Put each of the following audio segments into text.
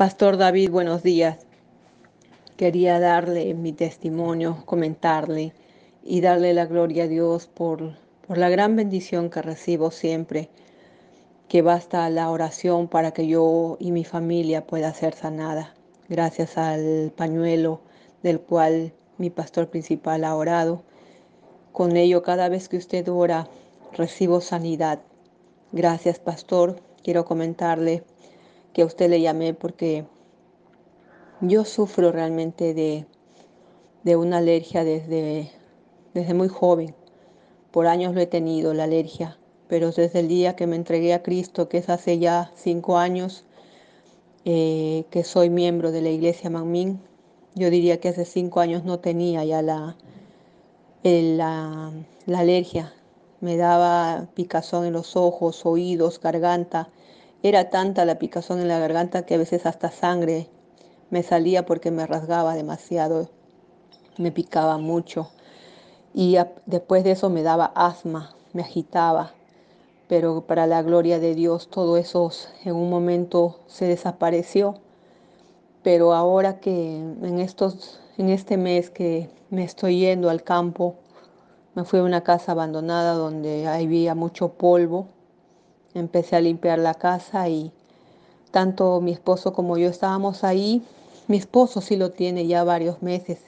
Pastor David, buenos días. Quería darle mi testimonio, comentarle y darle la gloria a Dios por la gran bendición que recibo siempre, que basta la oración para que yo y mi familia pueda ser sanada. Gracias al pañuelo del cual mi pastor principal ha orado. Con ello, cada vez que usted ora, recibo sanidad. Gracias, pastor. Quiero comentarle que a usted le llamé porque yo sufro realmente de una alergia desde muy joven. Por años lo he tenido, la alergia, pero desde el día que me entregué a Cristo, que es hace ya 5 años, que soy miembro de la Iglesia Manmin, yo diría que hace 5 años no tenía ya la alergia. Me daba picazón en los ojos, oídos, garganta. Era tanta la picazón en la garganta que a veces hasta sangre me salía porque me rasgaba demasiado, me picaba mucho. Y después de eso me daba asma, me agitaba. Pero para la gloria de Dios, todo eso en un momento se desapareció. Pero ahora que en este mes que me estoy yendo al campo, me fui a una casa abandonada donde había mucho polvo. Empecé a limpiar la casa y tanto mi esposo como yo estábamos ahí. Mi esposo sí lo tiene ya varios meses,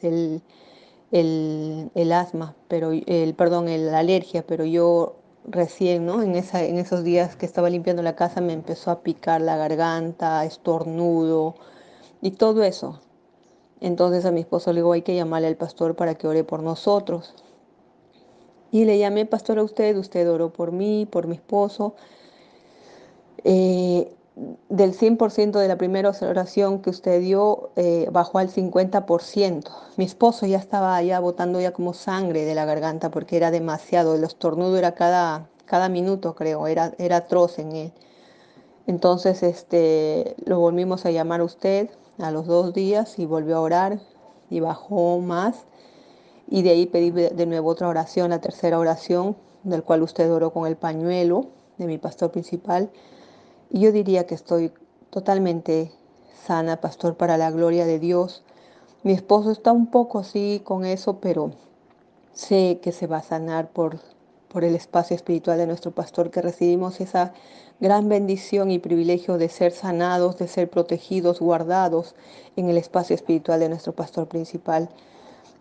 el asma, la alergia, pero yo recién, ¿no? En esos días que estaba limpiando la casa me empezó a picar la garganta, estornudo y todo eso. Entonces a mi esposo le digo, hay que llamarle al pastor para que ore por nosotros. Y le llamé, pastor, a usted oró por mí, por mi esposo. Del 100% de la primera oración que usted dio, bajó al 50%. Mi esposo ya estaba botando como sangre de la garganta porque era demasiado. El estornudo era cada minuto, creo. Era atroz en él. Entonces lo volvimos a llamar a usted a los 2 días y volvió a orar y bajó más. Y de ahí pedí de nuevo otra oración, la tercera oración, del cual usted oró con el pañuelo de mi pastor principal. Y yo diría que estoy totalmente sana, pastor, para la gloria de Dios. Mi esposo está un poco así con eso, pero sé que se va a sanar por el espacio espiritual de nuestro pastor, que recibimos esa gran bendición y privilegio de ser sanados, de ser protegidos, guardados en el espacio espiritual de nuestro pastor principal.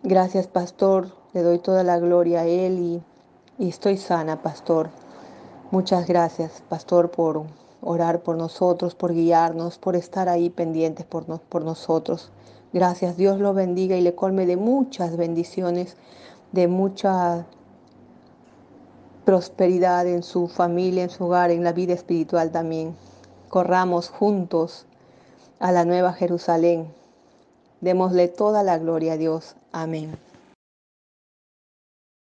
Gracias, pastor. Le doy toda la gloria a él y estoy sana, pastor. Muchas gracias, pastor, por orar por nosotros, por guiarnos, por estar ahí pendientes por nosotros. Gracias, Dios lo bendiga y le colme de muchas bendiciones, de mucha prosperidad en su familia, en su hogar, en la vida espiritual también. Corramos juntos a la Nueva Jerusalén. Démosle toda la gloria a Dios. Amén.